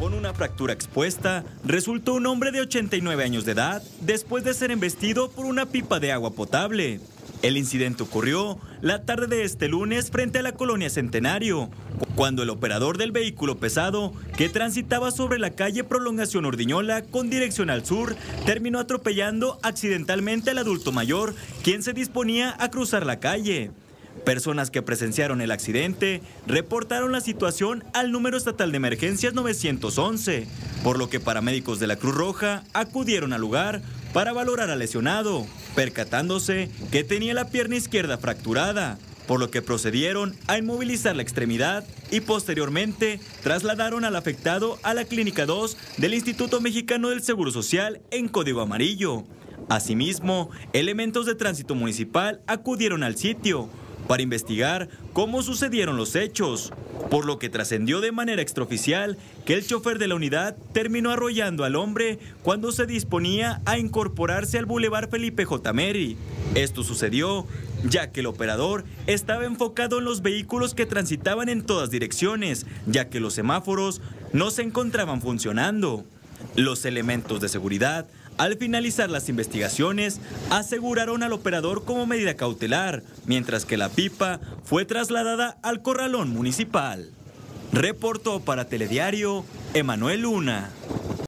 Con una fractura expuesta, resultó un hombre de 89 años de edad después de ser embestido por una pipa de agua potable. El incidente ocurrió la tarde de este lunes frente a la colonia Centenario, cuando el operador del vehículo pesado que transitaba sobre la calle Prolongación Ordiñola con dirección al sur terminó atropellando accidentalmente al adulto mayor, quien se disponía a cruzar la calle. Personas que presenciaron el accidente reportaron la situación al número estatal de emergencias 911, por lo que paramédicos de la Cruz Roja acudieron al lugar para valorar al lesionado, percatándose que tenía la pierna izquierda fracturada, por lo que procedieron a inmovilizar la extremidad y posteriormente trasladaron al afectado a la Clínica 2 del Instituto Mexicano del Seguro Social en código amarillo. Asimismo, elementos de tránsito municipal acudieron al sitio para investigar cómo sucedieron los hechos, por lo que trascendió de manera extraoficial que el chofer de la unidad terminó arrollando al hombre cuando se disponía a incorporarse al Boulevard Felipe J. Meri. Esto sucedió ya que el operador estaba enfocado en los vehículos que transitaban en todas direcciones, ya que los semáforos no se encontraban funcionando. Los elementos de seguridad, al finalizar las investigaciones, aseguraron al operador como medida cautelar, mientras que la pipa fue trasladada al corralón municipal. Reportó para Telediario, Emanuel Luna.